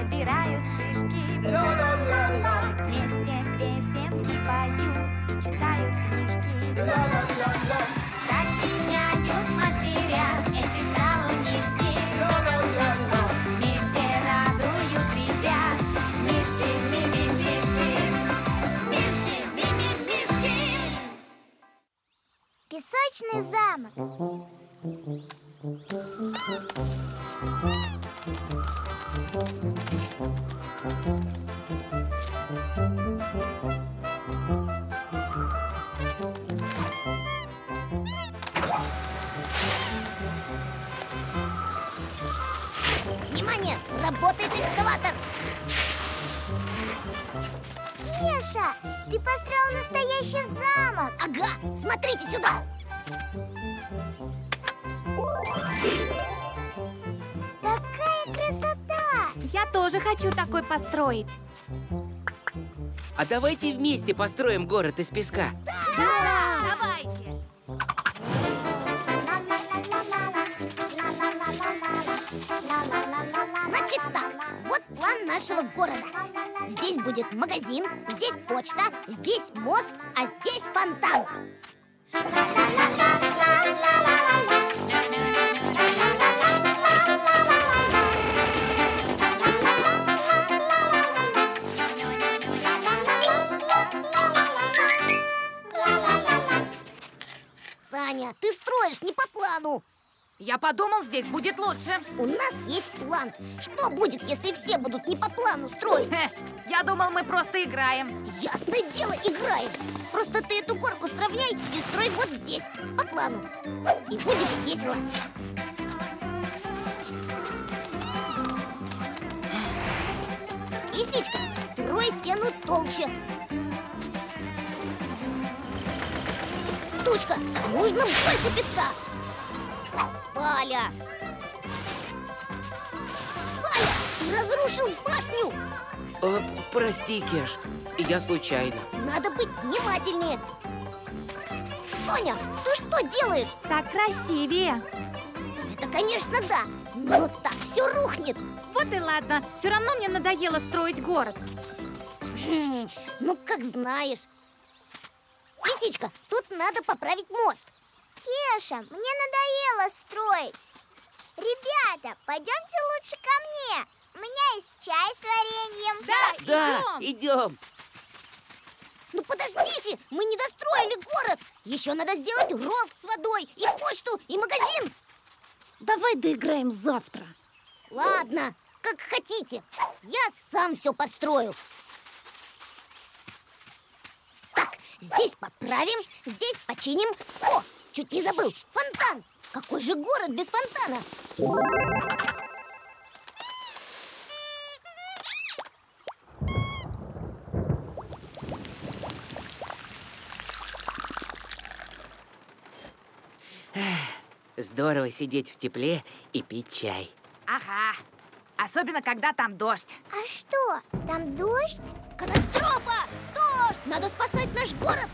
собирают шишки. Вместе песенки поют и читают книжки. Сочиняют мастеря эти шалунишки. Вместе радуют ребят мишки, ми-ми-мишки. Мишки, ми-ми-мишки. Песочный замок. Внимание! Работает экскаватор! Кеша, ты построил настоящий замок! Ага! Смотрите сюда! Такая красота! Я тоже хочу такой построить. А давайте вместе построим город из песка. Да! Да! Давайте! Значит так, вот план нашего города. Здесь будет магазин, здесь почта, здесь мост, а здесь фонтан. Саня, ты строишь не по плану. Я подумал, здесь будет лучше. У нас есть план. Что будет, если все будут не по плану строить? Я думал, мы просто играем. Ясное дело, играем. Просто ты эту горку сравняй и строй вот здесь, по плану. И будет весело. Лисичка, строй стену толще. Тучка, нужно больше песка. Валя! Валя! Ты разрушил башню! Прости, Кеш, я случайно. Надо быть внимательнее. Соня, ты что делаешь? Так красивее. Это, конечно, да. Но так все рухнет. Вот и ладно. Все равно мне надоело строить город. Ну, как знаешь. Лисичка, тут надо поправить мост. Кеша, мне надоело строить. Ребята, пойдемте лучше ко мне. У меня есть чай с вареньем. Да, идем. Ну подождите, мы не достроили город. Еще надо сделать ров с водой, и почту, и магазин. Давай доиграем завтра. Ладно, как хотите. Я сам все построю. Так, здесь поправим, здесь починим. О! Чуть не забыл. Фонтан! Какой же город без фонтана? Здорово сидеть в тепле и пить чай. Ага. Особенно, когда там дождь. А что, там дождь? Катастрофа! Дождь! Надо спасать наш город!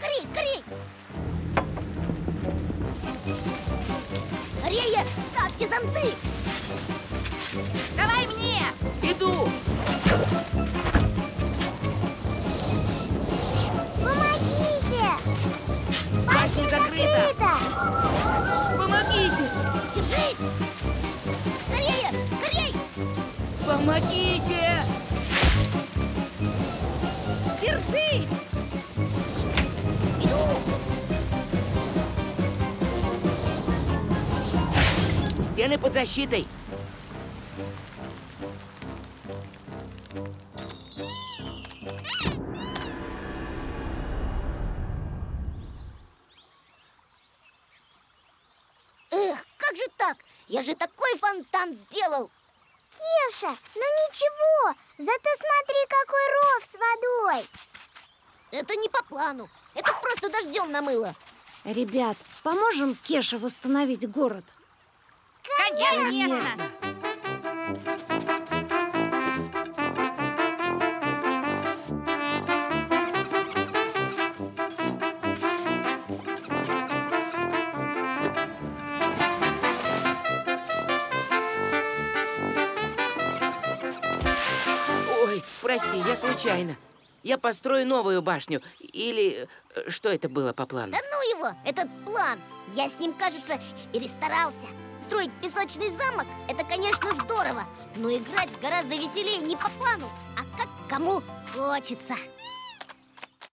Скорей, скорей! Скорее, ставьте зонты! Давай мне! Иду! Помогите! Башня закрыта! Помогите! Держись! Скорее, скорей! Помогите! Держись! Стены под защитой. Эх, как же так? Я же такой фонтан сделал. Кеша, ну ничего, зато смотри, какой ров с водой. Это не по плану. Это просто дождем намыло. Ребят, поможем Кеше восстановить город? Конечно! прости, я случайно. Я построю новую башню. Или что это было по плану? Да ну его, этот план. Я с ним, кажется, перестарался. Строить песочный замок – это, конечно, здорово. Но играть гораздо веселее не по плану, а как кому хочется.